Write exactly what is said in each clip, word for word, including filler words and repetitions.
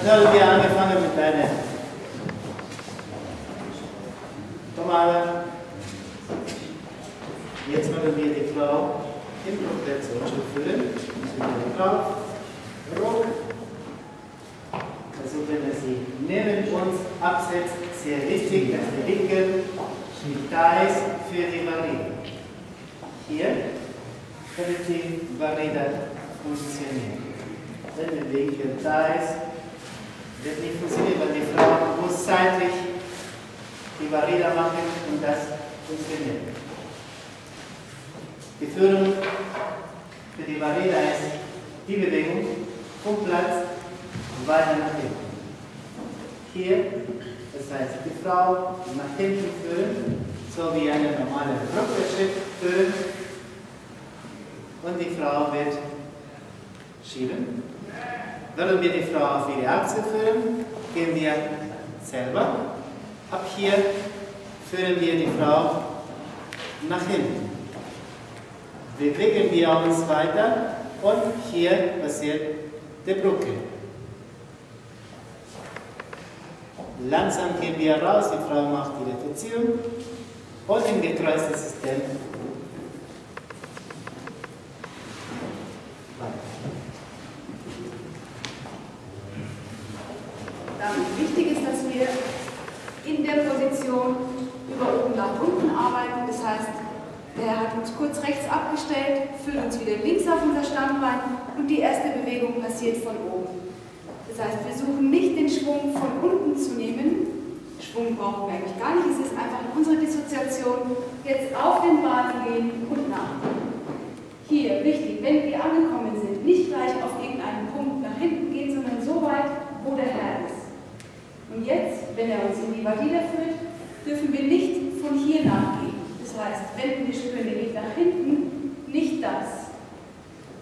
Dann haben wir angefangen mit einer normalen. Jetzt werden wir die Frau in Rotation führen. Also wenn er sie neben uns absetzt, sehr wichtig, dass der linke Details für die Vanille. Hier, damit die Vanille funktioniert. Wenn der linke Details das nicht funktioniert, weil die Frau muss zeitlich die Vanille machen und das funktioniert. Die Führung für die Vanille ist die Bewegung vom Platz weiter nach hinten. Hier, das heißt, die Frau nach hinten führen, so wie eine normale Rückwärtsschritt führen. Und die Frau wird schieben. Würden wir die Frau auf ihre Achse führen, gehen wir selber. Ab hier führen wir die Frau nach hinten. Bewegen wir uns weiter und hier passiert die Brücke. Langsam gehen wir raus, die Frau macht die Rotation und im gekreuzten System weiter. Wichtig ist, dass wir in der Position über oben nach unten arbeiten. Das heißt, der Herr hat uns kurz rechts abgestellt, führt uns wieder links auf unser Standbein und die erste Bewegung passiert von oben. Das heißt, wir suchen nicht den Schwung von unten zu nehmen. Schwung brauchen wir eigentlich gar nicht. Es ist einfach unsere Dissoziation. Jetzt auf den Waden gehen und nach. Hier, wichtig, wenn wir angekommen sind, nicht gleich auf irgendeinen Punkt nach hinten gehen, sondern so weit, wo der Herr ist. Und jetzt, wenn er uns in die Vanille führt, dürfen wir nicht von hier nachgehen. Das heißt, wenden wir spüren den Weg nach hinten, nicht das,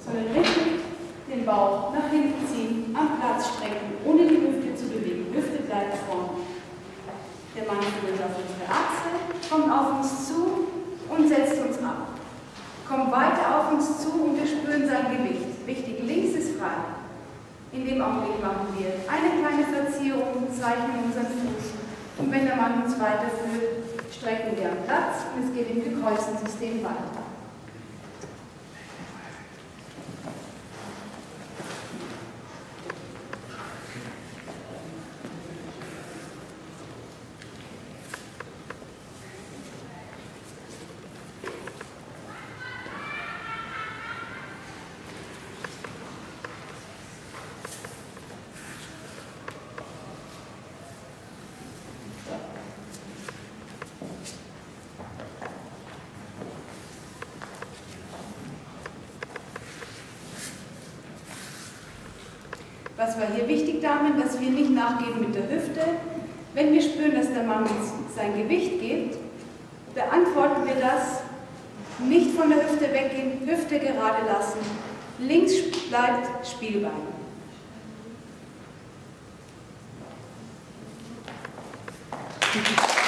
sondern richtig den Bauch nach hinten ziehen, am Platz strecken, ohne die Hüfte zu bewegen. Hüfte bleibt vorn. Der Mann führt auf unsere Achse, kommt auf uns zu und setzt uns ab. Kommt weiter auf uns zu und wir spüren sein Gewicht. Wichtig, links ist frei. In dem Augenblick machen wir eine kleine Verzierung, zeichnen unseren Fuß. Und wenn der Mann uns weiterführt, strecken wir am Platz und es geht im gekreuzten System weiter. Was war hier wichtig, Damen, dass wir nicht nachgeben mit der Hüfte. Wenn wir spüren, dass der Mann uns sein Gewicht gibt, beantworten wir das, nicht von der Hüfte weggehen, Hüfte gerade lassen. Links bleibt Spielbein. Applaus.